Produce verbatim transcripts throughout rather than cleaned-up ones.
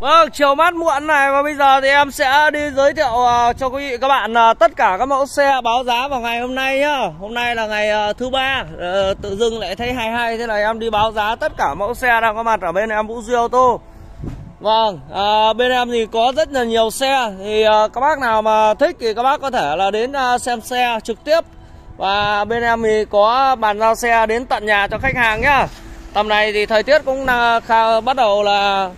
Vâng, chiều mát muộn này và bây giờ thì em sẽ đi giới thiệu cho quý vị các bạn tất cả các mẫu xe báo giá vào ngày hôm nay nhá. Hôm nay là ngày thứ ba, tự dưng lại thấy hay hay thế này em đi báo giá tất cả mẫu xe đang có mặt ở bên em Vũ Duy Ô Tô. Vâng, à, bên em thì có rất là nhiều xe, thì à, các bác nào mà thích thì các bác có thể là đến à, xem xe trực tiếp. Và bên em thì có bàn giao xe đến tận nhà cho khách hàng nhá. Tầm này thì thời tiết cũng là, khá, bắt đầu là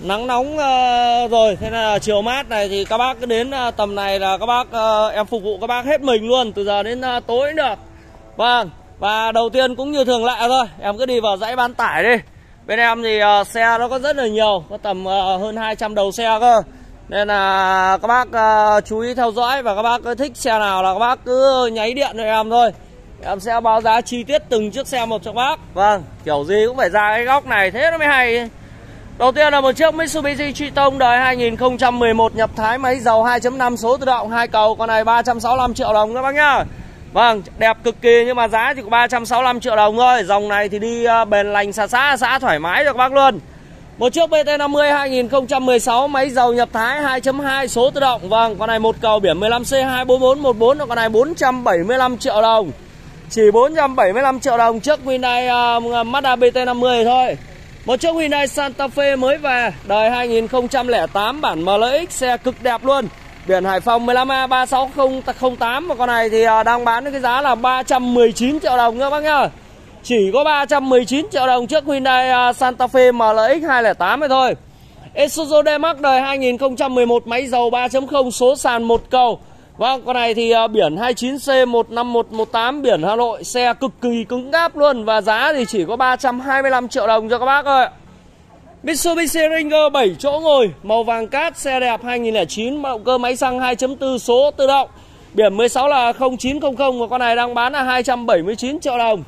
nắng nóng à, rồi, thế nên là chiều mát này thì các bác cứ đến à, tầm này là các bác à, em phục vụ các bác hết mình luôn, từ giờ đến à, tối nữa. Vâng, và đầu tiên cũng như thường lệ thôi, em cứ đi vào dãy bán tải đi. Bên em thì uh, xe nó có rất là nhiều, có tầm uh, hơn hai trăm đầu xe cơ. Nên là uh, các bác uh, chú ý theo dõi, và các bác cứ thích xe nào là các bác cứ nháy điện cho em thôi. Em sẽ báo giá chi tiết từng chiếc xe một cho các bác. Vâng, kiểu gì cũng phải ra cái góc này, thế nó mới hay. Đầu tiên là một chiếc Mitsubishi Triton đời hai nghìn không trăm mười một nhập Thái, máy dầu hai chấm năm số tự động, hai cầu. Con này ba trăm sáu mươi lăm triệu đồng các bác nhá. Vâng, đẹp cực kỳ nhưng mà giá chỉ có ba trăm sáu mươi lăm triệu đồng thôi. Dòng này thì đi uh, bền lành, xả xả, xả thoải mái cho các bác luôn. Một chiếc bê tê năm mươi hai nghìn không trăm mười sáu, máy dầu nhập Thái, hai chấm hai số tự động. Vâng, con này một cầu, biển mười lăm C hai bốn bốn một bốn. Con này bốn trăm bảy mươi lăm triệu đồng. Chỉ bốn trăm bảy mươi lăm triệu đồng chiếc Hyundai uh, Mazda bê tê năm mươi thôi. Một chiếc Hyundai Santa Fe mới về, đời hai nghìn không trăm lẻ tám, bản em lờ ích, xe cực đẹp luôn. Biển Hải Phòng một lăm A ba sáu không không tám, và con này thì đang bán với cái giá là ba trăm mười chín triệu đồng các bác nhá. Chỉ có ba trăm mười chín triệu đồng trước Hyundai Santa Fe em lờ ích hai không không tám này thôi. Isuzu D-Max đời hai nghìn không trăm mười một, máy dầu ba chấm không số sàn một cầu. Vâng, con này thì biển hai chín C một năm một một tám, biển Hà Nội, xe cực kỳ cứng cáp luôn, và giá thì chỉ có ba trăm hai mươi lăm triệu đồng cho các bác thôi. Mitsubishi Ringer bảy chỗ ngồi, màu vàng cát, xe đẹp hai nghìn không trăm lẻ chín, động cơ máy xăng hai chấm bốn số tự động, biển mười sáu là không chín không không, và con này đang bán là hai trăm bảy mươi chín triệu đồng.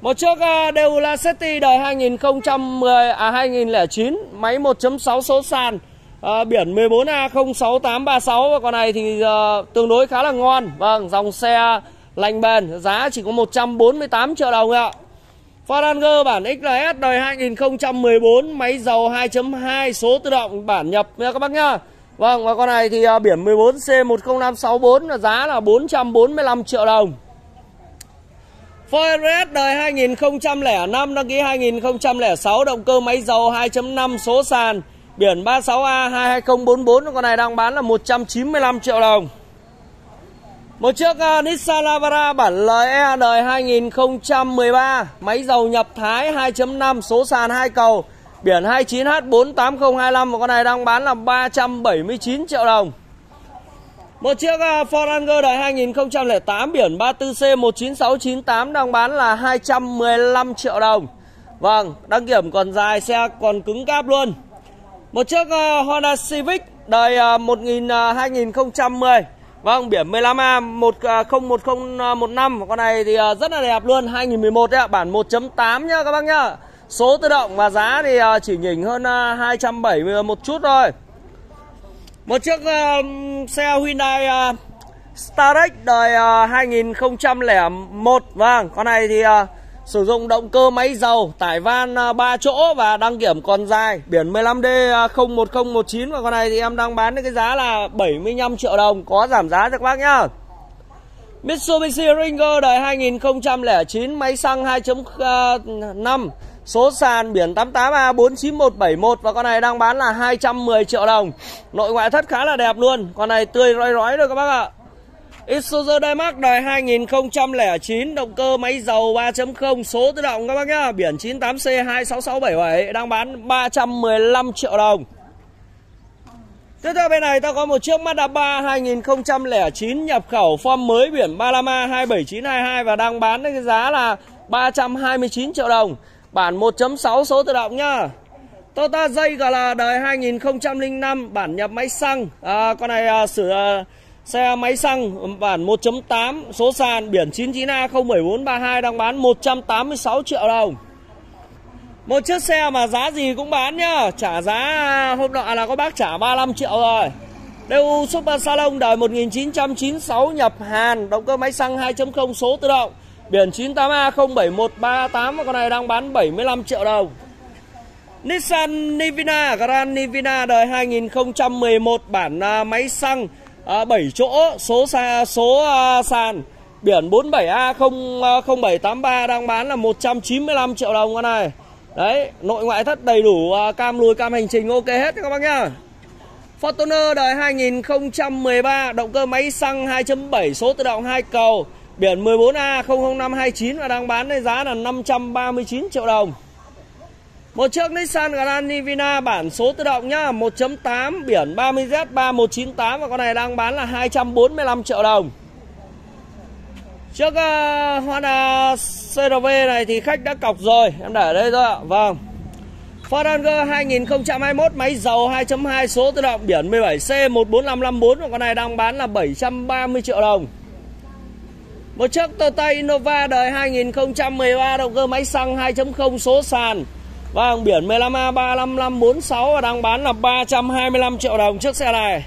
Một chiếc Daewoo Lacetti đời hai nghìn không trăm mười à hai nghìn không trăm lẻ chín, máy một chấm sáu số sàn, à, biển mười bốn A không sáu tám ba sáu, và con này thì à, tương đối khá là ngon. Vâng, dòng xe lành bền, giá chỉ có một trăm bốn mươi tám triệu đồng ạ. Ford Ranger bản ích lờ ét đời hai nghìn không trăm mười bốn, máy dầu hai chấm hai số tự động, bản nhập nha các bác nhá. Vâng, và con này thì biển mười bốn C một không năm sáu bốn, giá là bốn trăm bốn mươi lăm triệu đồng. Ford Everest đời hai nghìn không trăm lẻ năm, đăng ký hai nghìn không trăm lẻ sáu, động cơ máy dầu hai chấm năm số sàn, biển ba sáu A hai hai không bốn bốn, con này đang bán là một trăm chín mươi lăm triệu đồng. Một chiếc uh, Nissan Navara bản lờ e đời hai nghìn không trăm mười ba, máy dầu nhập Thái hai chấm năm số sàn hai cầu, biển hai chín H bốn tám không hai lăm, và con này đang bán là ba trăm bảy mươi chín triệu đồng. Một chiếc uh, Ford Ranger đời hai nghìn không trăm lẻ tám, biển ba tư C một chín sáu chín tám, đang bán là hai trăm mười lăm triệu đồng. Vâng, đăng kiểm còn dài, xe còn cứng cáp luôn. Một chiếc uh, Honda Civic đời uh, một nghìn, uh, hai nghìn không trăm mười. Vâng, biển mười lăm A một không một không một năm, con này thì rất là đẹp luôn, hai nghìn không trăm mười một đấy ạ, bản một chấm tám nhá các bác nhá. Số tự động và giá thì chỉ nhỉnh hơn hai trăm bảy mươi một chút thôi. Một chiếc uh, xe Hyundai uh, Starex đời uh, hai nghìn không trăm lẻ một. Vâng, con này thì uh, sử dụng động cơ máy dầu, tải van uh, ba chỗ và đăng kiểm còn dài, biển mười lăm D không một không một chín, và con này thì em đang bán đến cái giá là bảy mươi lăm triệu đồng, có giảm giá cho các bác nhá. Mitsubishi Ringer đời hai nghìn không trăm lẻ chín, máy xăng hai chấm năm, số sàn biển tám tám A bốn chín một bảy một, và con này đang bán là hai trăm mười triệu đồng. Nội ngoại thất khá là đẹp luôn, con này tươi rói rói rồi các bác ạ. Isuzu D-Max đời hai nghìn không trăm lẻ chín, động cơ máy dầu ba chấm không số tự động các bác nhá, biển chín tám C hai sáu sáu bảy bảy, đang bán ba trăm mười lăm triệu đồng. Tiếp theo bên này ta có một chiếc Mazda ba hai nghìn không trăm lẻ chín nhập khẩu form mới, biển ba lăm A hai bảy chín hai hai, và đang bán với cái giá là ba trăm hai mươi chín triệu đồng, bản một chấm sáu số tự động nhá. Toyota Zace đời hai nghìn không trăm lẻ năm, bản nhập máy xăng, à, con này à, sửa xe máy xăng bản một chấm tám số sàn, biển chín chín A không bảy bốn ba hai, đang bán một trăm tám mươi sáu triệu đồng. Một chiếc xe mà giá gì cũng bán nhá, trả giá hôm nọ là có bác trả ba mươi lăm triệu rồi. Daewoo Super Salon đời một nghìn chín trăm chín mươi sáu nhập Hàn, động cơ máy xăng hai chấm không số tự động, biển chín tám A không bảy một ba tám, và con này đang bán bảy mươi lăm triệu đồng. Nissan Livina, Grand Livina đời hai nghìn không trăm mười một, bản à, máy xăng à, bảy chỗ, số xa, số à, sàn biển bốn bảy A không không bảy tám ba, đang bán là một trăm chín mươi lăm triệu đồng con này. Đấy, nội ngoại thất đầy đủ, à, cam lùi cam hành trình ok hết các bác nhá. Fortuner đời hai nghìn không trăm mười ba, động cơ máy xăng hai chấm bảy, số tự động hai cầu, biển mười bốn A không không năm hai chín và đang bán với giá là năm trăm ba mươi chín triệu đồng. Một chiếc Nissan Grand Livina bản số tự động nhá, một chấm tám, biển ba mươi Z ba một chín tám và con này đang bán là hai trăm bốn mươi lăm triệu đồng. Chiếc uh, Honda xê rờ vê này thì khách đã cọc rồi, em để ở đây thôi ạ. Vâng. Ford Ranger hai nghìn không trăm hai mươi mốt, máy dầu hai chấm hai, số tự động, biển mười bảy C một bốn năm năm bốn và con này đang bán là bảy trăm ba mươi triệu đồng. Một chiếc Toyota Innova đời hai nghìn không trăm mười ba, động cơ máy xăng hai chấm không, số sàn, vâng, biển mười lăm A ba năm năm bốn sáu và đang bán là ba trăm hai mươi lăm triệu đồng chiếc xe này.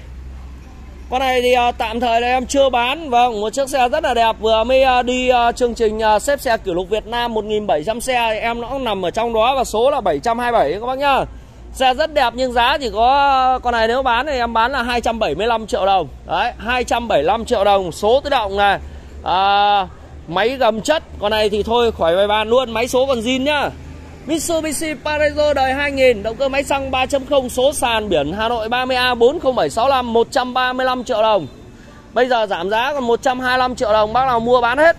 Con này thì tạm thời là em chưa bán. Vâng, một chiếc xe rất là đẹp, vừa mới đi chương trình xếp xe kỷ lục Việt Nam một nghìn bảy trăm xe thì em nó cũng nằm ở trong đó và số là bảy trăm hai mươi bảy các bác nhá. Xe rất đẹp nhưng giá chỉ có con này nếu bán thì em bán là hai trăm bảy mươi lăm triệu đồng. Đấy, hai trăm bảy mươi lăm triệu đồng, số tự động này. À, máy gầm chất, con này thì thôi khỏi bài bàn luôn, máy số còn zin nhá. Mitsubishi Pajero đời hai nghìn, động cơ máy xăng ba chấm không, số sàn, biển Hà Nội ba mươi A bốn không bảy sáu năm, một trăm ba mươi lăm triệu đồng. Bây giờ giảm giá còn một trăm hai mươi lăm triệu đồng, bác nào mua bán hết.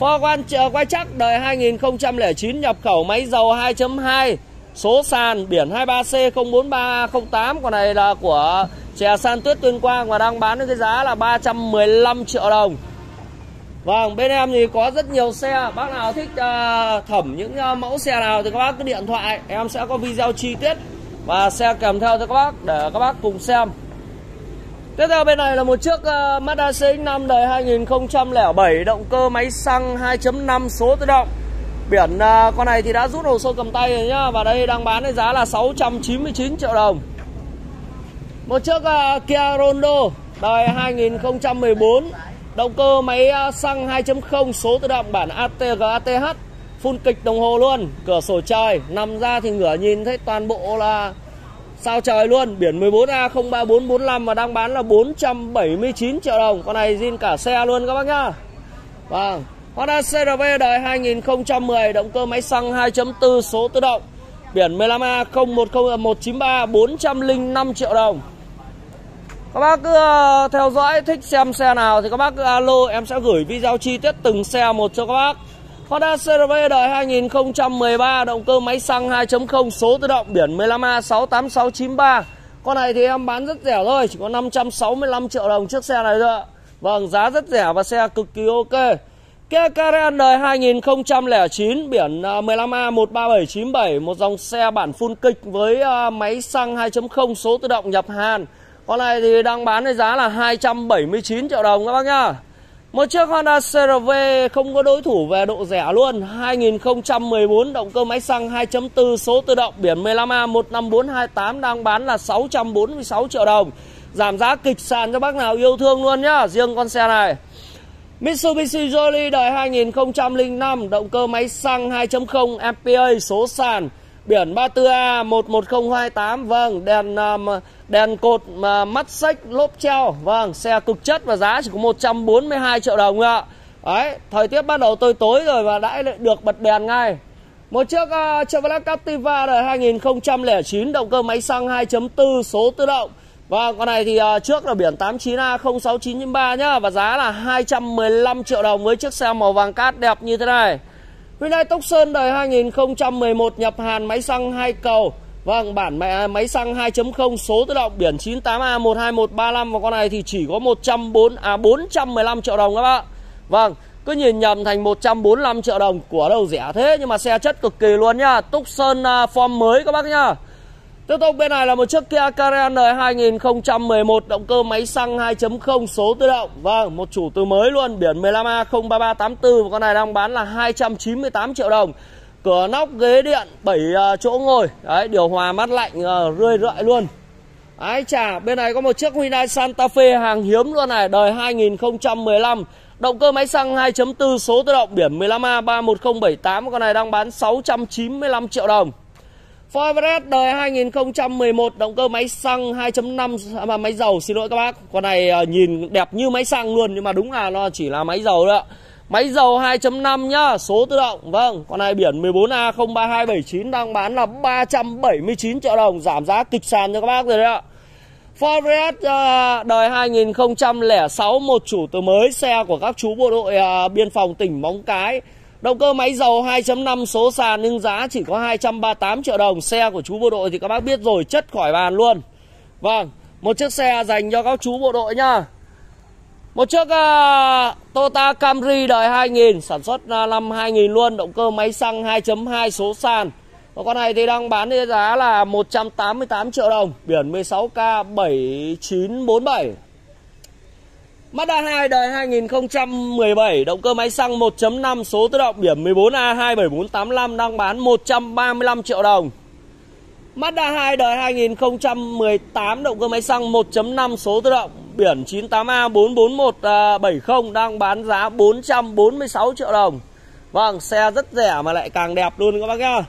Ford Ranger quay chắc đời hai nghìn không trăm lẻ chín, nhập khẩu, máy dầu hai chấm hai, số sàn, biển hai mươi ba C không bốn ba không tám, con này là của Chè San Tuyết Tuyên Quang và đang bán với cái giá là ba trăm mười lăm triệu đồng. Vâng, bên em thì có rất nhiều xe, bác nào thích uh, thẩm những uh, mẫu xe nào thì các bác cứ điện thoại, em sẽ có video chi tiết và xe kèm theo cho các bác để các bác cùng xem. Tiếp theo bên này là một chiếc uh, Mazda xê ích năm đời hai nghìn không trăm lẻ bảy, động cơ máy xăng hai chấm năm, số tự động, biển uh, con này thì đã rút hồ sơ cầm tay rồi nhá, và đây đang bán với giá là sáu trăm chín mươi chín triệu đồng. Một chiếc uh, Kia Rondo đời hai nghìn không trăm mười bốn, động cơ máy xăng hai chấm không, số tự động, bản a tê giê a tê hát, full kịch đồng hồ luôn, cửa sổ trời, nằm ra thì ngửa nhìn thấy toàn bộ là sao trời luôn, biển mười bốn A không ba bốn bốn năm và đang bán là bốn trăm bảy mươi chín triệu đồng. Con này zin cả xe luôn các bác nhá. Vâng, Honda xê rờ vê đời hai nghìn không trăm mười, động cơ máy xăng hai chấm bốn, số tự động, biển mười lăm A không một không một chín ba, bốn trăm linh năm triệu đồng. Các bác cứ theo dõi, thích xem xe nào thì các bác cứ alo, em sẽ gửi video chi tiết từng xe một cho các bác. Honda xê rờ vê đời hai nghìn không trăm mười ba, động cơ máy xăng hai chấm không, số tự động, biển mười lăm A sáu tám sáu chín ba. Con này thì em bán rất rẻ thôi, chỉ có năm trăm sáu mươi lăm triệu đồng chiếc xe này thôi. Vâng, giá rất rẻ và xe cực kỳ ok. Kia Carens đời hai nghìn không trăm lẻ chín, biển mười lăm A một ba bảy chín bảy, một dòng xe bản full kịch với máy xăng hai chấm không, số tự động, nhập Hàn. Con này thì đang bán với giá là hai trăm bảy mươi chín triệu đồng các bác nhá. Một chiếc Honda xê rờ vê không có đối thủ về độ rẻ luôn, hai nghìn không trăm mười bốn, động cơ máy xăng hai chấm bốn, số tự động, biển mười lăm A một năm bốn hai tám, đang bán là sáu trăm bốn mươi sáu triệu đồng. Giảm giá kịch sàn cho bác nào yêu thương luôn nhá, riêng con xe này. Mitsubishi Jolly đời hai nghìn không trăm lẻ năm, động cơ máy xăng hai chấm không e pê a, số sàn, biển ba mươi tư A một một không hai tám, vâng, đèn đèn cột mắt xếch, lốp treo, vâng, xe cực chất và giá chỉ có một trăm bốn mươi hai triệu đồng ạ. Đấy, thời tiết bắt đầu tối tối rồi và đã được bật đèn ngay. Một chiếc uh, Chevrolet Captiva đời hai nghìn không trăm lẻ chín, động cơ máy xăng hai chấm bốn, số tự động. Và con này thì uh, trước là biển tám mươi chín A không sáu chín chín ba nhá, và giá là hai trăm mười lăm triệu đồng với chiếc xe màu vàng cát đẹp như thế này. Hyundai Tucson đời hai nghìn không trăm mười một, nhập Hàn, máy xăng hai cầu, vâng, bản máy xăng hai chấm không, số tự động, biển chín mươi tám A một hai một ba năm và con này thì chỉ có một trăm bốn à bốn trăm mười lăm triệu đồng các bạn. Vâng, cứ nhìn nhầm thành một trăm bốn mươi lăm triệu đồng, của đâu rẻ thế nhưng mà xe chất cực kỳ luôn nhá. Tucson form mới các bác nhá. Tiếp tục bên này là một chiếc Kia Carens đời hai nghìn không trăm mười một, động cơ máy xăng hai chấm không, số tự động, vâng, một chủ từ mới luôn, biển mười lăm A không ba ba tám tư và con này đang bán là hai trăm chín mươi tám triệu đồng. Cửa nóc, ghế điện, bảy chỗ ngồi, đấy, điều hòa mát lạnh rơi rượi luôn. Ái chà, bên này có một chiếc Hyundai Santa Fe hàng hiếm luôn này, đời hai nghìn không trăm mười lăm, động cơ máy xăng hai chấm bốn, số tự động, biển mười lăm A ba một không bảy tám, con này đang bán sáu trăm chín mươi lăm triệu đồng. Ford Everest đời hai nghìn không trăm mười một, động cơ máy xăng hai chấm năm mà máy dầu, xin lỗi các bác. Con này nhìn đẹp như máy xăng luôn nhưng mà đúng là nó chỉ là máy dầu thôi ạ. Máy dầu hai chấm năm nhá, số tự động. Vâng, con này biển mười bốn A không ba hai bảy chín đang bán là ba trăm bảy mươi chín triệu đồng, giảm giá kịch sàn cho các bác rồi đấy ạ. Ford Everest đời hai nghìn không trăm lẻ sáu, một chủ từ mới, xe của các chú bộ đội biên phòng tỉnh Móng Cái. Động cơ máy dầu hai chấm năm, số sàn nhưng giá chỉ có hai trăm ba mươi tám triệu đồng. Xe của chú bộ đội thì các bác biết rồi, chất khỏi bàn luôn. Vâng, một chiếc xe dành cho các chú bộ đội nhá. Một chiếc uh, Toyota Camry đời hai nghìn, sản xuất uh, năm hai nghìn luôn, động cơ máy xăng hai chấm hai, số sàn. Và con này thì đang bán với giá là một trăm tám mươi tám triệu đồng, biển mười sáu K bảy chín bốn bảy. Mazda hai đời hai nghìn không trăm mười bảy, động cơ máy xăng một chấm năm, số tự động, biển mười bốn A hai bảy bốn tám năm đang bán một trăm ba mươi lăm triệu đồng. Mazda hai đời hai nghìn không trăm mười tám, động cơ máy xăng một chấm năm, số tự động, biển chín tám A bốn bốn một bảy không đang bán giá bốn trăm bốn mươi sáu triệu đồng. Vâng, xe rất rẻ mà lại càng đẹp luôn các bác nhá.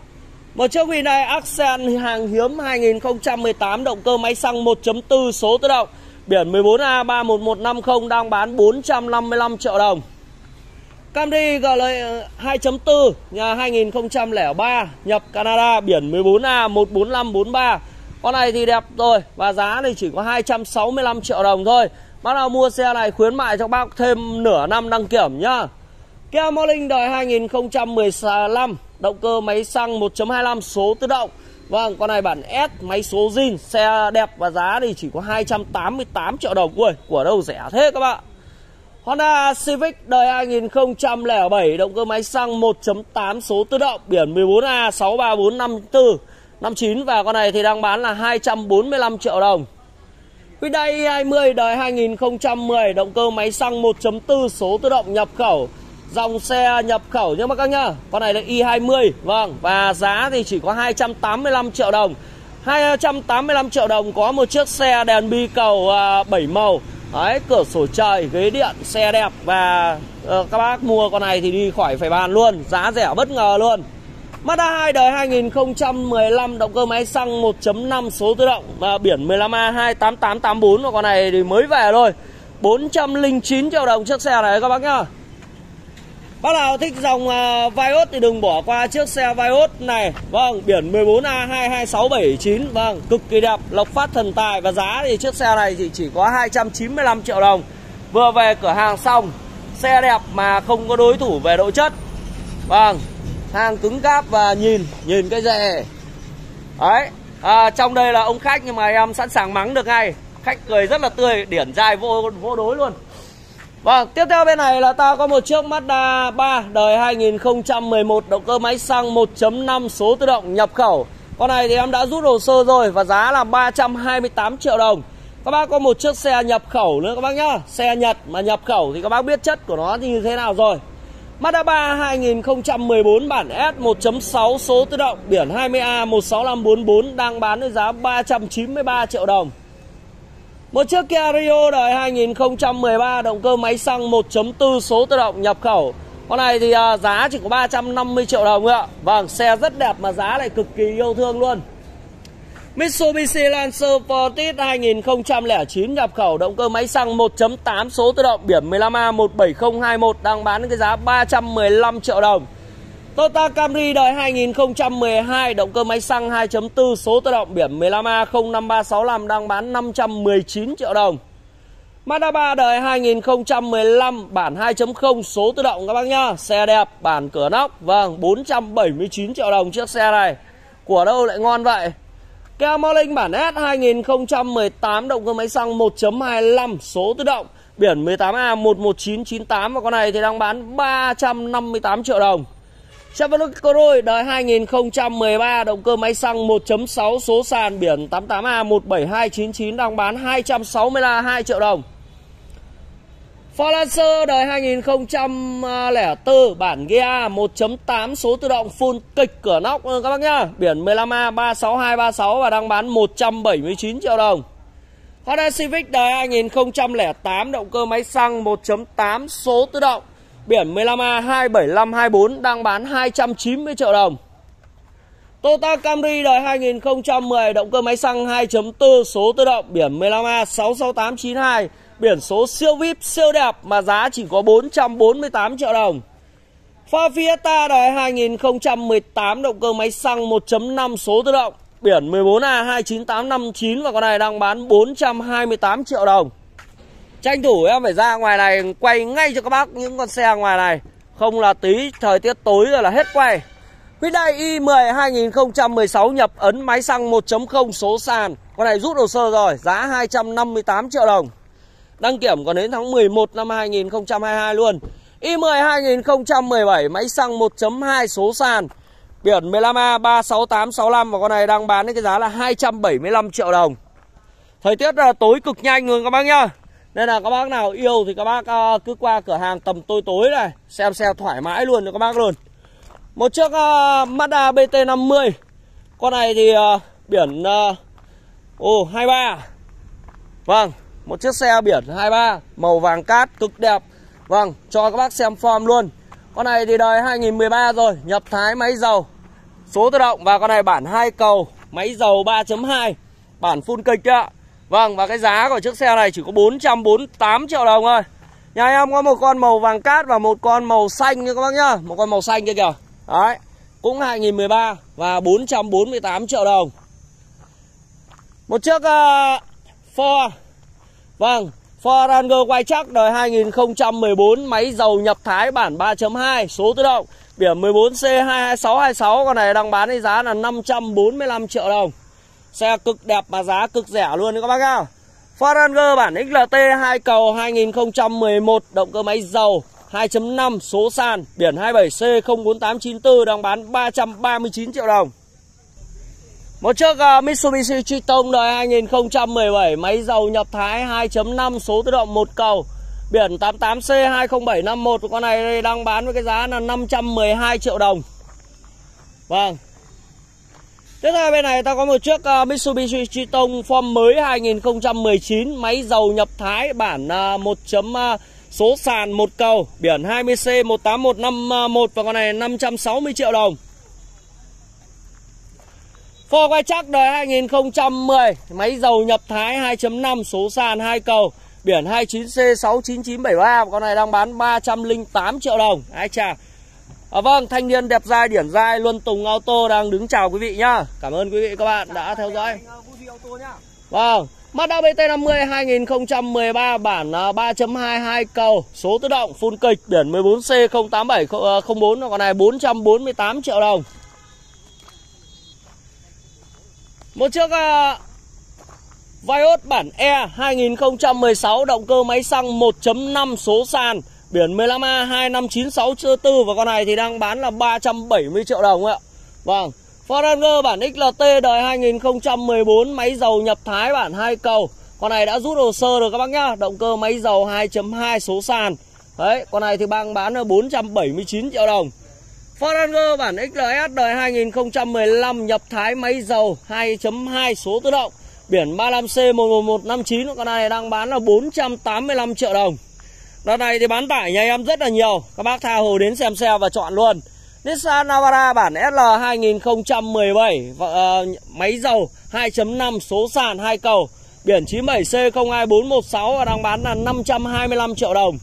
Một chiếc Hyundai Accent hàng hiếm hai nghìn không trăm mười tám, động cơ máy xăng một chấm bốn, số tự động, biển mười bốn A ba một một năm không đang bán bốn trăm năm mươi lăm triệu đồng. Camry G L hai chấm bốn nhà hai nghìn không trăm lẻ ba, nhập Canada, biển mười bốn A một bốn năm bốn ba. Con này thì đẹp rồi và giá thì chỉ có hai trăm sáu mươi lăm triệu đồng thôi. Bác nào mua xe này khuyến mại cho bác thêm nửa năm đăng kiểm nhá. Kia Morning đời hai nghìn không trăm mười lăm, động cơ máy xăng một chấm hai lăm, số tự động. Vâng, con này bản S, máy số zin, xe đẹp và giá thì chỉ có hai trăm tám mươi tám triệu đồng. Ui, của đâu rẻ thế các bạn. Honda Civic đời hai nghìn không trăm lẻ bảy, động cơ máy xăng một chấm tám, số tự động, biển mười bốn A sáu ba bốn năm tư năm chín và con này thì đang bán là hai trăm bốn mươi lăm triệu đồng. Hyundai i hai mươi đời hai nghìn không trăm mười, động cơ máy xăng một chấm bốn, số tự động, nhập khẩu. Dòng xe nhập khẩu nhé các nhá. Con này là i hai mươi, vâng, và giá thì chỉ có hai trăm tám mươi lăm triệu đồng. hai trăm tám mươi lăm triệu đồng có một chiếc xe đèn bi cầu bảy màu. Đấy, cửa sổ trời, ghế điện, xe đẹp và uh, các bác mua con này thì đi khỏi phải bàn luôn, giá rẻ bất ngờ luôn. Mazda hai đời hai nghìn không trăm mười lăm, động cơ máy xăng một chấm năm, số tự động, uh, biển mười lăm A hai tám tám tám bốn và con này thì mới về thôi. bốn trăm lẻ chín triệu đồng chiếc xe này các bác nhá. Bác nào thích dòng uh, Vios thì đừng bỏ qua chiếc xe Vios này. Vâng, biển mười bốn A hai hai sáu bảy chín, vâng, cực kỳ đẹp, lộc phát thần tài và giá thì chiếc xe này thì chỉ có hai trăm chín mươi lăm triệu đồng. Vừa về cửa hàng xong, xe đẹp mà không có đối thủ về độ chất. Vâng, hàng cứng cáp và nhìn, nhìn cái dề. Đấy, à, trong đây là ông khách nhưng mà em sẵn sàng mắng được ngay. Khách cười rất là tươi, điển trai vô, vô đối luôn. Vâng, tiếp theo bên này là ta có một chiếc Mazda ba đời hai nghìn không trăm mười một, động cơ máy xăng một chấm năm, số tự động, nhập khẩu. Con này thì em đã rút hồ sơ rồi và giá là ba trăm hai mươi tám triệu đồng. Các bác có một chiếc xe nhập khẩu nữa các bác nhá. Xe Nhật mà nhập khẩu thì các bác biết chất của nó thì như thế nào rồi. Mazda ba hai nghìn không trăm mười bốn bản S một chấm sáu, số tự động, biển hai mươi A một sáu năm bốn bốn đang bán với giá ba trăm chín mươi ba triệu đồng. Một chiếc Kia Rio đời hai nghìn không trăm mười ba, động cơ máy xăng một chấm bốn, số tự động, nhập khẩu. Con này thì giá chỉ có ba trăm năm mươi triệu đồng thôi ạ. Vâng, xe rất đẹp mà giá lại cực kỳ yêu thương luôn. Mitsubishi Lancer Fortis hai nghìn không trăm lẻ chín, nhập khẩu, động cơ máy xăng một chấm tám, số tự động, biển mười lăm A một bảy không hai một đang bán cái giá ba trăm mười lăm triệu đồng. Toyota Camry đời hai nghìn không trăm mười hai, động cơ máy xăng hai chấm bốn, số tự động, biển mười lăm A không năm ba sáu năm đang bán năm trăm mười chín triệu đồng. Mazda ba đời hai nghìn không trăm mười lăm bản hai chấm không, số tự động các bác nhá. Xe đẹp, bản cửa nóc, vâng, bốn trăm bảy mươi chín triệu đồng chiếc xe này. Của đâu lại ngon vậy. Kia Morning bản S hai nghìn không trăm mười tám, động cơ máy xăng một chấm hai lăm, số tự động, biển mười tám A một một chín chín tám và con này thì đang bán ba trăm năm mươi tám triệu đồng. Chevrolet Camry đời hai nghìn không trăm mười ba, động cơ máy xăng một chấm sáu, số sàn, biển tám tám A một bảy hai chín chín đang bán hai trăm sáu mươi hai triệu đồng. Ford Ranger đời hai nghìn không trăm lẻ bốn bản Gia một chấm tám, số tự động, full kịch cửa nóc các bác nhá, biển mười lăm A ba sáu hai ba sáu và đang bán một trăm bảy mươi chín triệu đồng. Honda Civic đời hai nghìn không trăm lẻ tám, động cơ máy xăng một chấm tám, số tự động, biển mười lăm A hai bảy năm hai bốn đang bán hai trăm chín mươi triệu đồng. Toyota Camry đời hai nghìn không trăm mười, động cơ máy xăng hai chấm bốn, số tự động, biển mười lăm A sáu sáu tám chín hai, biển số siêu vi ai pi, siêu đẹp mà giá chỉ có bốn trăm bốn mươi tám triệu đồng. Ford Fiesta đời hai nghìn không trăm mười tám, động cơ máy xăng một chấm năm, số tự động, biển mười bốn A hai chín tám năm chín và con này đang bán bốn trăm hai mươi tám triệu đồng. Tranh thủ em phải ra ngoài này quay ngay cho các bác những con xe ngoài này, không là tí thời tiết tối rồi là hết quay. Hyundai i mười hai nghìn không trăm mười sáu nhập Ấn, máy xăng một chấm không, số sàn. Con này rút hồ sơ rồi, giá hai trăm năm mươi tám triệu đồng. Đăng kiểm còn đến tháng mười một năm hai nghìn không trăm hai mươi hai luôn. i mười hai nghìn không trăm mười bảy, máy xăng một chấm hai, số sàn, biển mười lăm A ba sáu tám sáu năm và con này đang bán đến cái giá là hai trăm bảy mươi lăm triệu đồng. Thời tiết là tối cực nhanh rồi các bác nhá. Nên là các bác nào yêu thì các bác cứ qua cửa hàng tầm tối tối này, xem xe thoải mái luôn cho các bác luôn. Một chiếc uh, Mazda B T năm mươi. Con này thì uh, biển ô uh, hai ba. Vâng, một chiếc xe biển hai ba, màu vàng cát cực đẹp. Vâng, cho các bác xem form luôn. Con này thì đời hai nghìn không trăm mười ba rồi, nhập Thái, máy dầu, số tự động và con này bản hai cầu, máy dầu ba chấm hai, bản full kịch kia. Vâng, và cái giá của chiếc xe này chỉ có bốn trăm bốn mươi tám triệu đồng thôi. Nhà em có một con màu vàng cát và một con màu xanh nha các bác nhá, một con màu xanh kia kìa. Đấy, cũng hai nghìn không trăm mười ba và bốn trăm bốn mươi tám triệu đồng. Một chiếc uh, Ford. Vâng, Ford Ranger quay chắc đời hai nghìn không trăm mười bốn, máy dầu nhập Thái, bản ba chấm hai, số tự động, biển mười bốn C hai hai sáu hai sáu, con này đang bán với giá là năm trăm bốn mươi lăm triệu đồng. Xe cực đẹp mà giá cực rẻ luôn đấy các bác ạ. Ford Ranger bản ích lờ tê hai cầu hai nghìn không trăm mười một, động cơ máy dầu hai chấm năm, số sàn, biển hai mươi bảy C không bốn tám chín tư, đang bán ba trăm ba mươi chín triệu đồng. Một chiếc uh, Mitsubishi Triton đời hai nghìn không trăm mười bảy, máy dầu nhập Thái hai chấm năm, số tự động một cầu, biển tám mươi tám C hai không bảy năm một, con này đang bán với cái giá là năm trăm mười hai triệu đồng. Vâng. Tiếp theo bên này ta có một chiếc uh, Mitsubishi Triton form mới hai nghìn không trăm mười chín, máy dầu nhập Thái, bản uh, một chấm uh, số sàn một cầu, biển hai mươi C một tám một năm một và con này năm trăm sáu mươi triệu đồng. Ford quay chắc đời hai nghìn không trăm mười, máy dầu nhập Thái hai chấm năm, số sàn hai cầu, biển hai mươi chín C sáu chín chín bảy ba và con này đang bán ba trăm linh tám triệu đồng. Ai chà. À, vâng, thanh niên đẹp trai điển trai Luân Tùng Auto đang đứng chào quý vị nhá. Cảm ơn quý vị các bạn đã theo dõi. Vâng, Mazda B T năm mươi hai nghìn không trăm mười ba, bản ba chấm hai hai cầu, số tự động, full kịch, biển mười bốn C không tám bảy không bốn, con này bốn trăm bốn mươi tám triệu đồng. Một chiếc uh, Vios bản E hai nghìn không trăm mười sáu, động cơ máy xăng một chấm năm, số sàn, biển mười lăm A hai năm chín sáu bốn và con này thì đang bán là ba trăm bảy mươi triệu đồng ạ. Vâng, Ford Ranger bản ích lờ tê đời hai nghìn không trăm mười bốn, máy dầu nhập Thái, bản hai cầu. Con này đã rút hồ sơ rồi các bác nhá, động cơ máy dầu hai chấm hai, số sàn. Đấy, con này thì đang bán là bốn trăm bảy mươi chín triệu đồng. Ford Ranger bản ích lờ ét đời hai nghìn không trăm mười lăm, nhập Thái, máy dầu hai chấm hai, số tự động, biển ba mươi lăm C một một một năm chín, con này đang bán là bốn trăm tám mươi lăm triệu đồng. Đợt này thì bán tải nhà em rất là nhiều, các bác tha hồ đến xem xe và chọn luôn. Nissan Navara bản S L hai nghìn không trăm mười bảy, máy dầu hai chấm năm, số sàn hai cầu, biển chín mươi bảy C không hai bốn một sáu và đang bán là năm trăm hai mươi lăm triệu đồng.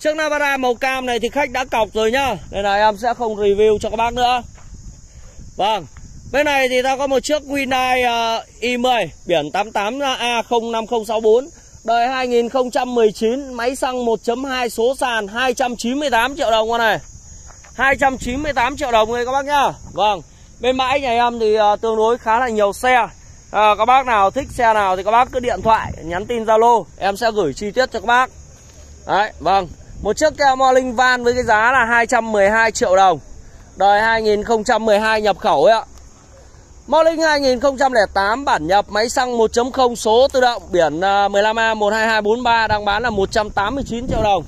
Chiếc Navara màu cam này thì khách đã cọc rồi nhá, nên là em sẽ không review cho các bác nữa. Vâng, bên này thì ta có một chiếc Hyundai i mười, biển tám mươi tám A không năm không sáu bốn, đời hai nghìn không trăm mười chín, máy xăng một chấm hai, số sàn, hai trăm chín mươi tám triệu đồng con này. hai trăm chín mươi tám triệu đồng các bác nhá. Vâng, bên bãi nhà em thì uh, tương đối khá là nhiều xe. uh, Các bác nào thích xe nào thì các bác cứ điện thoại, nhắn tin Zalo, em sẽ gửi chi tiết cho các bác. Đấy, vâng. Một chiếc Kia Morning van với cái giá là hai trăm mười hai triệu đồng, đời hai nghìn không trăm mười hai nhập khẩu ấy ạ. Morning hai nghìn không trăm lẻ tám, bản nhập, máy xăng một chấm không, số tự động, biển mười lăm A một hai hai bốn ba, đang bán là một trăm tám mươi chín triệu đồng.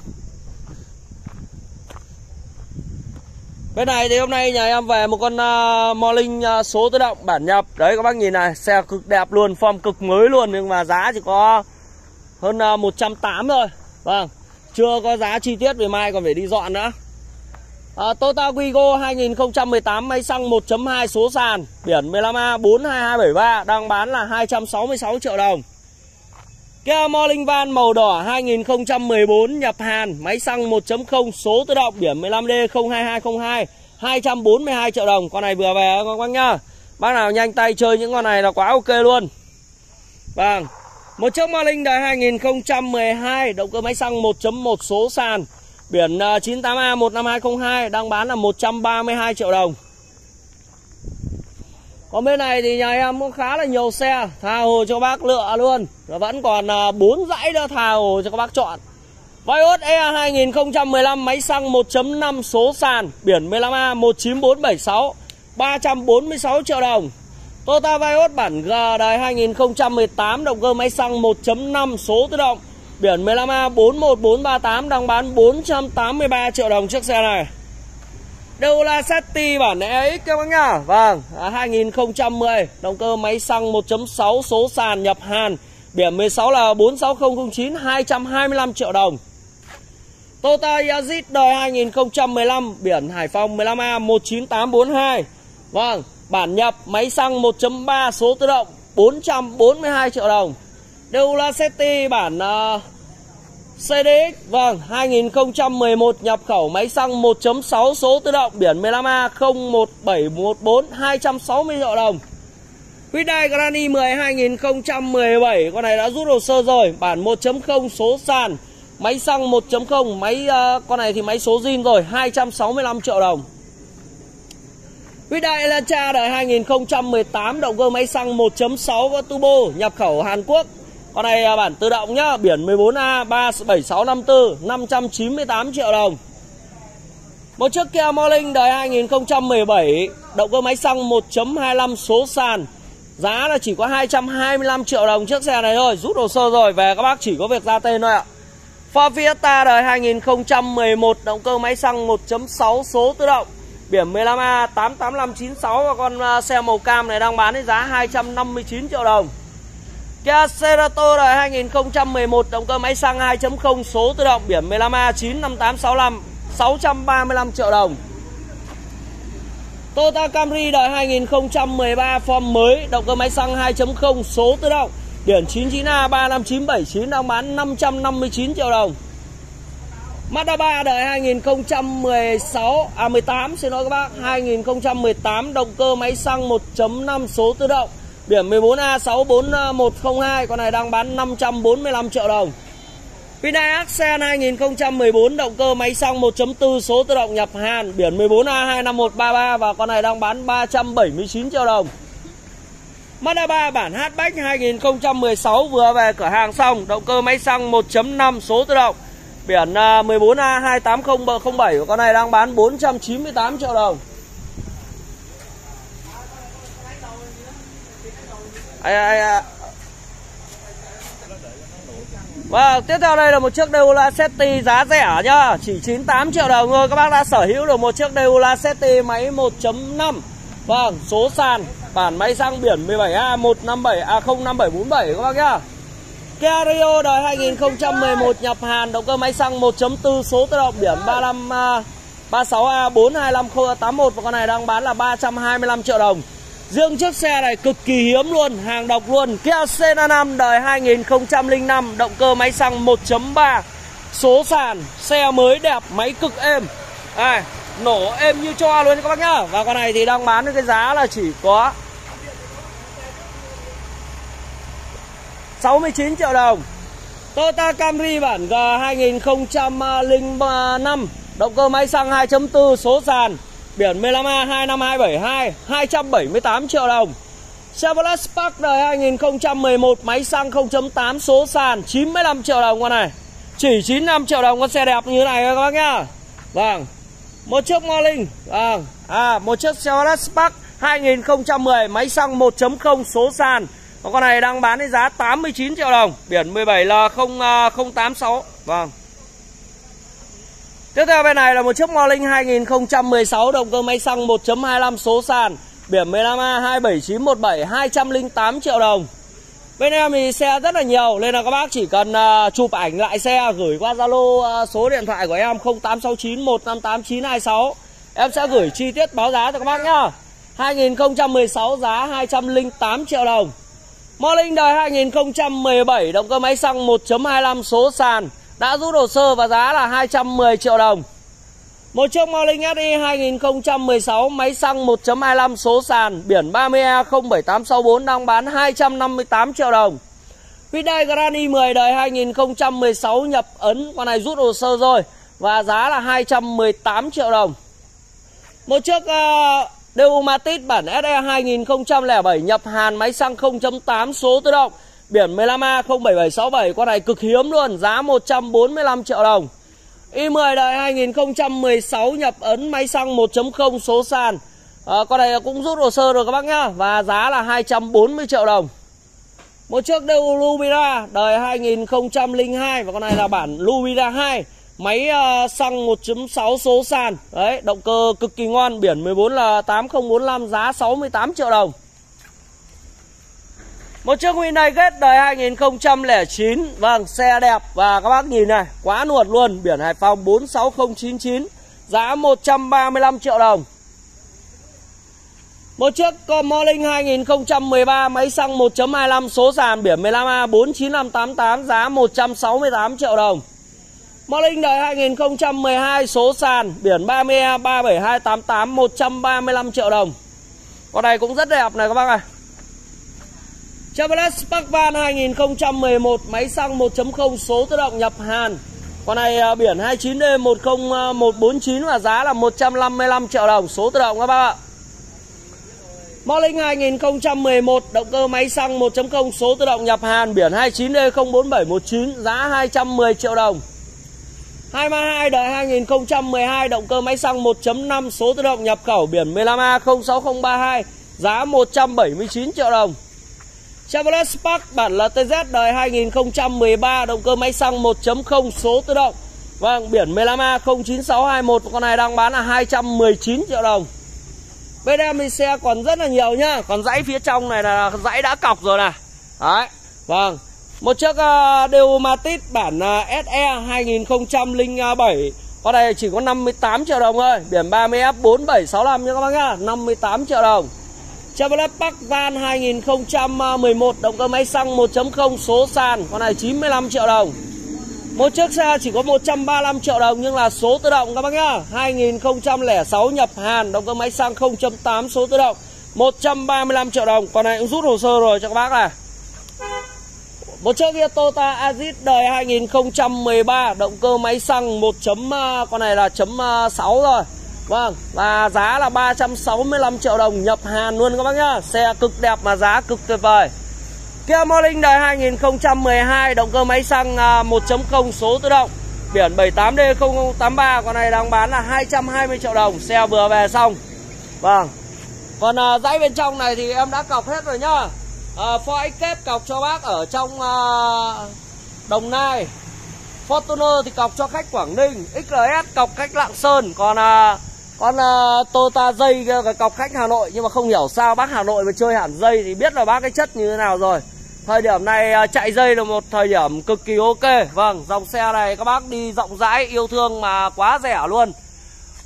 Bên này thì hôm nay nhà em về một con uh, Morning uh, số tự động bản nhập. Đấy các bác nhìn này, xe cực đẹp luôn, form cực mới luôn, nhưng mà giá chỉ có hơn uh, một trăm tám mươi thôi. Vâng, chưa có giá chi tiết, vì mai còn phải đi dọn nữa. à, Toyota Wigo hai không một tám máy xăng một chấm hai số sàn, biển mười lăm A bốn hai hai bảy ba, đang bán là hai trăm sáu mươi sáu triệu đồng. Kia Morning Van màu đỏ hai không một bốn nhập Hàn, máy xăng một chấm không số tự động, biển mười lăm D không hai hai không hai, hai trăm bốn mươi hai triệu đồng. Con này vừa về các bác nhá. Bác nào nhanh tay chơi những con này là quá ok luôn. Vâng. Một chiếc Morning đời hai không một hai, động cơ máy xăng một chấm một số sàn, biển chín tám A một năm hai không hai, đang bán là một trăm ba mươi hai triệu đồng. Còn bên này thì nhà em cũng khá là nhiều xe, tha hồ cho bác lựa luôn. Rồi vẫn còn bốn dãy nữa, tha hồ cho các bác chọn. Vios E hai không một năm máy xăng một chấm năm số sàn, biển mười lăm A một chín bốn bảy sáu, ba trăm bốn mươi sáu triệu đồng. Toyota Vios bản G đời hai không một tám, động cơ máy xăng một chấm năm số tự động, biển mười lăm A bốn một bốn ba tám, đang bán bốn trăm tám mươi ba triệu đồng chiếc xe này. Daewoo Lacetti bản e ích các bác nhá. Vâng, hai không một không, động cơ máy xăng một chấm sáu số sàn nhập Hàn, biển mười sáu L bốn sáu không không chín, hai trăm hai mươi lăm triệu đồng. Toyota Zace đời hai không một năm, biển Hải Phòng mười lăm A một chín tám bốn hai. Vâng, bản nhập máy xăng một chấm ba số tự động, bốn trăm bốn mươi hai triệu đồng. Daewoo Lacetti bản uh, xê đê ích, vâng, hai không một một nhập khẩu, máy xăng một chấm sáu số tự động, biển mười lăm A không một bảy một bốn, hai trăm sáu mươi triệu đồng. Hyundai Grand i mười hai không một bảy, con này đã rút hồ sơ rồi, bản một chấm không số sàn, máy xăng một chấm không, máy uh, con này thì máy số zin rồi, hai trăm sáu mươi lăm triệu đồng. Hyundai Elantra đời hai không một tám, động cơ máy xăng một chấm sáu có turbo, nhập khẩu Hàn Quốc. Con này bản tự động nhá, biển mười bốn A ba bảy sáu năm tư, năm trăm chín mươi tám triệu đồng. Một chiếc Kia Morning đời hai không một bảy, động cơ máy xăng một chấm hai lăm số sàn, giá là chỉ có hai trăm hai mươi lăm triệu đồng chiếc xe này thôi, rút hồ sơ rồi, về các bác chỉ có việc ra tên thôi ạ. Ford Fiesta đời hai không một một, động cơ máy xăng một chấm sáu số tự động, biển mười lăm A tám tám năm chín sáu, và con xe màu cam này đang bán với giá hai trăm năm mươi chín triệu đồng. Kia Cerato đời hai không một một, động cơ máy xăng hai chấm không số tự động, biển mười lăm A chín năm tám sáu lăm, sáu trăm ba mươi lăm triệu đồng. Toyota Camry đời hai không một ba form mới, động cơ máy xăng hai chấm không số tự động, biển chín chín A ba năm chín bảy chín, đang bán năm trăm năm mươi chín triệu đồng. Mazda ba đời hai không một sáu, à mười tám xin lỗi các bác, hai không một tám, động cơ máy xăng một chấm năm số tự động, biển mười bốn A sáu bốn một không hai, con này đang bán năm trăm bốn mươi lăm triệu đồng. Hyundai Accent hai không một bốn, động cơ máy xăng một chấm bốn số tự động nhập Hàn, biển mười bốn A hai năm một ba ba, và con này đang bán ba trăm bảy mươi chín triệu đồng. Mazda ba bản hatchback hai không một sáu vừa về cửa hàng xong, động cơ máy xăng một chấm năm số tự động, biển mười bốn A hai tám không bảy, con này đang bán bốn trăm chín mươi tám triệu đồng. Ai, ai, ai. Và tiếp theo đây là một chiếc Daewoo Lacetti giá rẻ nhá, chỉ chín mươi tám triệu đồng thôi, các bác đã sở hữu được một chiếc Daewoo Lacetti máy một chấm năm, vâng, số sàn, bản máy xăng, biển mười bảy A một năm bảy, à không năm bảy bốn bảy các bác nhá. Kia Rio đời hai không một một nhập Hàn, động cơ máy xăng một chấm bốn số tự động, biển ba mươi lăm A bốn hai năm không tám một, và con này đang bán là ba trăm hai mươi lăm triệu đồng. Riêng chiếc xe này cực kỳ hiếm luôn, hàng độc luôn. Kia K năm đời hai không không năm, động cơ máy xăng một chấm ba số sàn, xe mới đẹp, máy cực êm, à, nổ êm như cho luôn các bác nhá. Và con này thì đang bán với cái giá là chỉ có sáu mươi chín triệu đồng. Toyota Camry bản G hai không không năm, động cơ máy xăng hai chấm bốn số sàn, biển mười lăm A hai năm hai bảy hai, hai trăm bảy mươi tám triệu đồng. Chevrolet Spark đời hai không một một, máy xăng không chấm tám số sàn, chín mươi lăm triệu đồng con này. Chỉ chín mươi lăm triệu đồng con xe đẹp như thế này các bác nhá. Vâng. Một chiếc Morning, vâng, à một chiếc Chevrolet Spark hai không một không máy xăng một chấm không số sàn. Con này đang bán với giá tám mươi chín triệu đồng, biển mười bảy L không không tám sáu. Vâng. Tiếp theo bên này là một chiếc Morning hai không một sáu, động cơ máy xăng một chấm hai lăm số sàn, biển mười lăm A hai bảy chín một bảy, hai trăm linh tám triệu đồng. Bên em thì xe rất là nhiều, nên là các bác chỉ cần uh, chụp ảnh lại xe, gửi qua Zalo uh, số điện thoại của em không tám sáu chín một năm tám chín hai sáu. em sẽ gửi chi tiết báo giá cho các bác nhá. Hai nghìn không trăm mười sáu giá hai trăm linh tám triệu đồng. Morning đời hai nghìn không trăm mười bảy, động cơ máy xăng một chấm hai lăm số sàn, đã rút hồ sơ và giá là hai trăm mười triệu đồng. Một chiếc Morning ét i hai nghìn không trăm mười sáu máy xăng một chấm hai lăm số sàn, biển ba mươi E không bảy tám sáu bốn đang bán hai trăm năm mươi tám triệu đồng. Hyundai Grand i mười đời hai nghìn không trăm mười sáu nhập Ấn, con này rút hồ sơ rồi và giá là hai trăm mười tám triệu đồng. Một chiếc uh, Daewoo Matiz bản ét e hai nghìn không trăm lẻ bảy nhập Hàn, máy xăng không chấm tám số tự động, biển mười lăm A không bảy bảy sáu bảy, con này cực hiếm luôn, giá một trăm bốn mươi lăm triệu đồng. i mười đời hai nghìn không trăm mười sáu nhập Ấn, máy xăng một chấm không số sàn, à, con này cũng rút hồ sơ rồi các bác nhá, và giá là hai trăm bốn mươi triệu đồng. Một chiếc Daewoo Lubira đời hai nghìn không trăm linh hai, và con này là bản Lubira hai, máy uh, xăng một chấm sáu số sàn. Đấy, động cơ cực kỳ ngon, biển mười bốn L tám không bốn lăm, giá sáu mươi tám triệu đồng. Một chiếc Hyundai Accent đời hai nghìn không trăm lẻ chín, vâng, xe đẹp và các bác nhìn này, quá nuột luôn, biển Hải Phòng bốn sáu không chín chín, giá một trăm ba mươi lăm triệu đồng. Một chiếc Morning hai nghìn không trăm mười ba máy xăng một chấm hai lăm số sàn, biển mười lăm A bốn chín năm tám tám, giá một trăm sáu mươi tám triệu đồng. Morning đời hai nghìn không trăm mười hai số sàn, biển ba mươi E ba bảy hai tám tám, một trăm ba mươi lăm triệu đồng. Con này cũng rất đẹp này các bác ạ. Chevrolet Spark van hai nghìn không trăm mười một máy xăng một chấm không số tự động nhập Hàn. Con này biển hai chín D một không một bốn chín và giá là một trăm năm mươi lăm triệu đồng số tự động các bác ạ. Morning hai nghìn không trăm mười một động cơ máy xăng một chấm không số tự động nhập Hàn, biển hai chín D không bốn bảy một chín, giá hai trăm mười triệu đồng. hai hai đời hai nghìn không trăm mười hai động cơ máy xăng một chấm năm số tự động nhập khẩu, biển mười lăm A không sáu không ba hai, giá một trăm bảy mươi chín triệu đồng. Chevrolet Spark bản lờ tê zét đời hai nghìn không trăm mười ba động cơ máy xăng một chấm không số tự động, vâng, biển mười lăm A không chín sáu hai một, con này đang bán là hai trăm mười chín triệu đồng. Bên em đi xe còn rất là nhiều nhá, còn dãy phía trong này là dãy đã cọc rồi này. Đấy, vâng. Một chiếc uh, Daewoo Matiz bản uh, ét e hai nghìn không trăm linh bảy, con này chỉ có năm mươi tám triệu đồng thôi, biển ba mươi F bốn bảy sáu lăm nhá các bác nhá, năm mươi tám triệu đồng. Chevrolet Spark van hai nghìn không trăm mười một động cơ máy xăng một chấm không số sàn, con này chín mươi lăm triệu đồng. Một chiếc xe chỉ có một trăm ba mươi lăm triệu đồng nhưng là số tự động các bác nhá, hai nghìn không trăm lẻ sáu nhập Hàn, động cơ máy xăng không chấm tám số tự động, một trăm ba mươi lăm triệu đồng, con này cũng rút hồ sơ rồi cho các bác này. Một chiếc kia Toyota Azis đời hai nghìn không trăm mười ba động cơ máy xăng một chấm, con này là chấm sáu rồi, vâng, và giá là ba trăm sáu mươi lăm triệu đồng nhập Hàn luôn các bác nhá, xe cực đẹp mà giá cực tuyệt vời. Kia Morning đời hai nghìn không trăm mười hai động cơ máy xăng một chấm không số tự động, biển bảy tám D không không tám ba, con này đang bán là hai trăm hai mươi triệu đồng, xe vừa về xong. Vâng, còn à, dãy bên trong này thì em đã cọc hết rồi nhá. À, Ford Everest cọc cho bác ở trong à, Đồng Nai, Fortuner thì cọc cho khách Quảng Ninh, ích lờ ét cọc khách Lạng Sơn, còn à, con à, Toyota Zace kia cái cọc khách Hà Nội, nhưng mà không hiểu sao bác Hà Nội mà chơi hẳn dây thì biết là bác cái chất như thế nào rồi. Thời điểm này à, chạy dây là một thời điểm cực kỳ ok. Vâng, dòng xe này các bác đi rộng rãi, yêu thương mà quá rẻ luôn.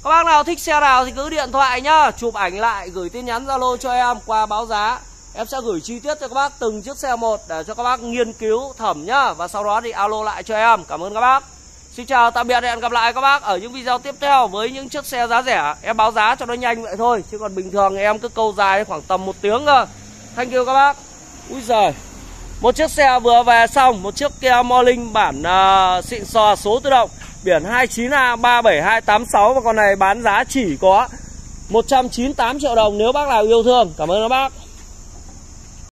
Các bác nào thích xe nào thì cứ điện thoại nhá, chụp ảnh lại, gửi tin nhắn Zalo cho em qua báo giá. Em sẽ gửi chi tiết cho các bác từng chiếc xe một để cho các bác nghiên cứu thẩm nhá, và sau đó thì alo lại cho em. Cảm ơn các bác. Xin chào tạm biệt, hẹn gặp lại các bác ở những video tiếp theo với những chiếc xe giá rẻ. Em báo giá cho nó nhanh vậy thôi, chứ còn bình thường em cứ câu dài khoảng tầm một tiếng thôi. Thank you các bác. Úi giời, một chiếc xe vừa về xong, một chiếc Kia Morning bản uh, xịn sò số tự động, biển hai chín A ba bảy hai tám sáu, và con này bán giá chỉ có một trăm chín mươi tám triệu đồng nếu bác nào yêu thương. Cảm ơn các bác.